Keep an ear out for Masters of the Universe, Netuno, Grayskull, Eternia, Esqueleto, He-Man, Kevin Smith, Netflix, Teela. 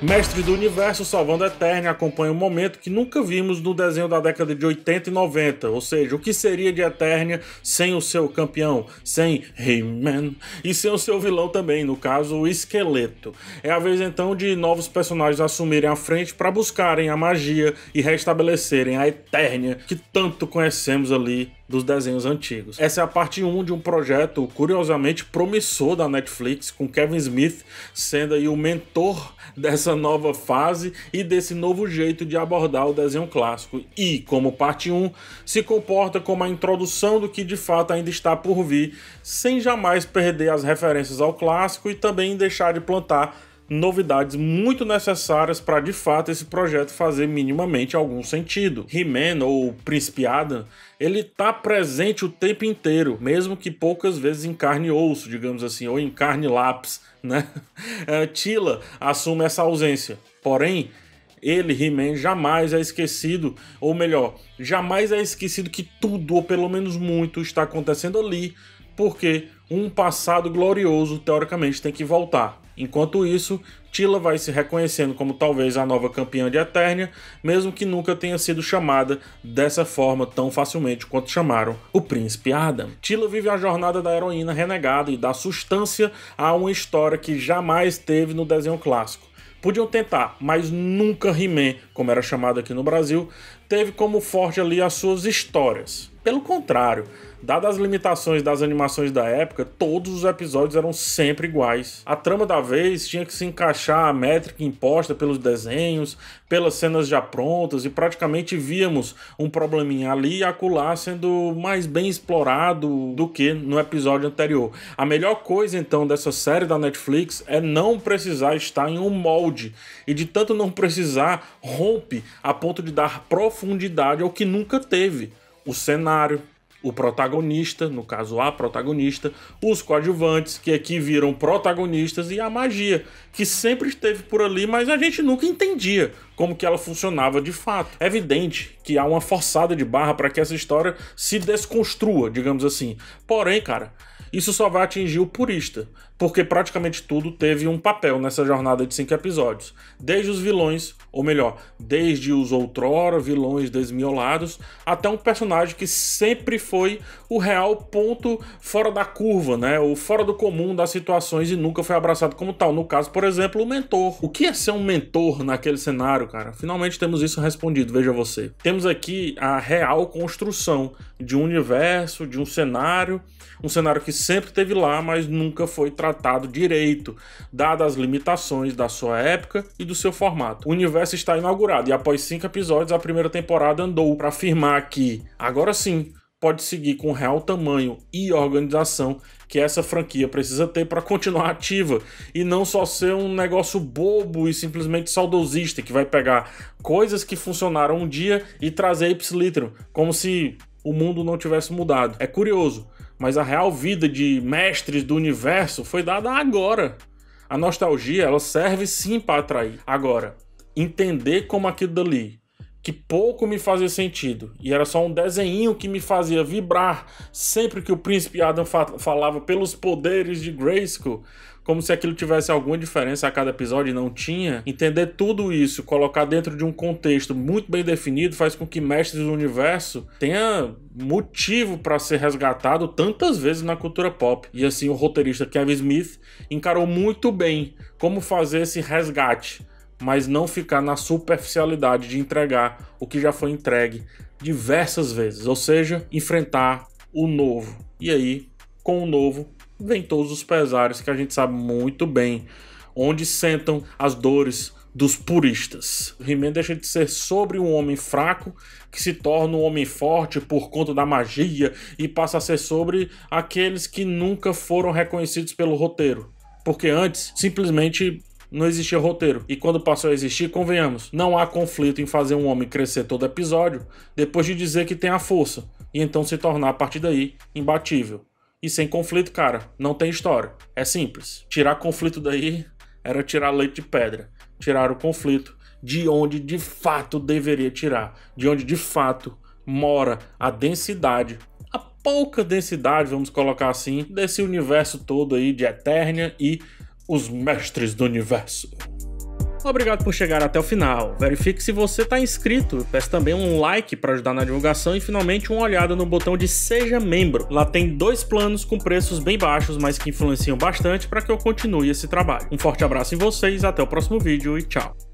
Mestres do Universo salvando a Eternia acompanha um momento que nunca vimos no desenho da década de 80 e 90, ou seja, o que seria de Eternia sem o seu campeão, sem He-Man e sem o seu vilão também, no caso o Esqueleto. É a vez então de novos personagens assumirem a frente para buscarem a magia e restabelecerem a Eternia que tanto conhecemos ali dos desenhos antigos. Essa é a parte 1 de um projeto curiosamente promissor da Netflix, com Kevin Smith sendo aí o mentor dessa nova fase e desse novo jeito de abordar o desenho clássico, e como parte 1 se comporta como a introdução do que de fato ainda está por vir, sem jamais perder as referências ao clássico e também deixar de plantar novidades muito necessárias para de fato esse projeto fazer minimamente algum sentido. He-Man, ou Príncipe Adam, ele tá presente o tempo inteiro, mesmo que poucas vezes em carne e osso, digamos assim, ou em carne e lápis, né? Teela assume essa ausência, porém ele, He-Man, jamais é esquecido, ou melhor, jamais é esquecido que tudo, ou pelo menos muito, está acontecendo ali, porque um passado glorioso teoricamente tem que voltar. Enquanto isso, Teela vai se reconhecendo como talvez a nova campeã de Eternia, mesmo que nunca tenha sido chamada dessa forma tão facilmente quanto chamaram o Príncipe Adam. Teela vive a jornada da heroína renegada e dá sustância a uma história que jamais teve no desenho clássico. Podiam tentar, mas nunca He-Man, como era chamado aqui no Brasil, teve como forte ali as suas histórias. Pelo contrário, dadas as limitações das animações da época, todos os episódios eram sempre iguais. A trama da vez tinha que se encaixar à métrica imposta pelos desenhos, pelas cenas já prontas, e praticamente víamos um probleminha ali e acolá sendo mais bem explorado do que no episódio anterior. A melhor coisa então dessa série da Netflix é não precisar estar em um molde, e de tanto não precisar, rompe a ponto de dar profundidade ao que nunca teve: o cenário, o protagonista, no caso a protagonista, os coadjuvantes, que aqui viram protagonistas, e a magia, que sempre esteve por ali, mas a gente nunca entendia como que ela funcionava de fato. É evidente que há uma forçada de barra para que essa história se desconstrua, digamos assim. Porém, cara, isso só vai atingir o purista, porque praticamente tudo teve um papel nessa jornada de 5 episódios. Desde os vilões, ou melhor, desde os outrora vilões desmiolados, até um personagem que sempre foi o real ponto fora da curva, né? O fora do comum das situações, e nunca foi abraçado como tal. No caso, por exemplo, o mentor. O que é ser um mentor naquele cenário, cara? Finalmente temos isso respondido, veja você. Temos aqui a real construção de um universo, de um cenário que sempre teve lá, mas nunca foi tratado direito, dadas as limitações da sua época e do seu formato. O universo está inaugurado, e após 5 episódios a primeira temporada andou para afirmar que, agora sim, pode seguir com o real tamanho e organização que essa franquia precisa ter para continuar ativa, e não só ser um negócio bobo e simplesmente saudosista, que vai pegar coisas que funcionaram um dia e trazer ipsis litterum, como se o mundo não tivesse mudado. É curioso, mas a real vida de Mestres do Universo foi dada agora. A nostalgia, ela serve sim para atrair. Agora, entender como aquilo dali, que pouco me fazia sentido, e era só um desenho que me fazia vibrar sempre que o Príncipe Adam falava pelos poderes de Grayskull, como se aquilo tivesse alguma diferença a cada episódio, e não tinha. Entender tudo isso, colocar dentro de um contexto muito bem definido, faz com que Mestres do Universo tenha motivo para ser resgatado tantas vezes na cultura pop. E assim, o roteirista Kevin Smith encarou muito bem como fazer esse resgate, mas não ficar na superficialidade de entregar o que já foi entregue diversas vezes, ou seja, enfrentar o novo. E aí, com o novo, vem todos os pesares que a gente sabe muito bem onde sentam as dores dos puristas. He-Man deixa de ser sobre um homem fraco que se torna um homem forte por conta da magia, e passa a ser sobre aqueles que nunca foram reconhecidos pelo roteiro, porque antes simplesmente não existia roteiro, e quando passou a existir, convenhamos, não há conflito em fazer um homem crescer todo episódio depois de dizer que tem a força, e então se tornar a partir daí imbatível. E sem conflito, cara, não tem história. É simples. Tirar conflito daí era tirar leite de pedra. Tirar o conflito de onde de fato deveria tirar, de onde de fato mora a densidade, a pouca densidade, vamos colocar assim, desse universo todo aí de Eternia e os Mestres do Universo. Obrigado por chegar até o final. Verifique se você está inscrito. Peço também um like para ajudar na divulgação e finalmente uma olhada no botão de Seja Membro. Lá tem dois planos com preços bem baixos, mas que influenciam bastante para que eu continue esse trabalho. Um forte abraço em vocês, até o próximo vídeo e tchau.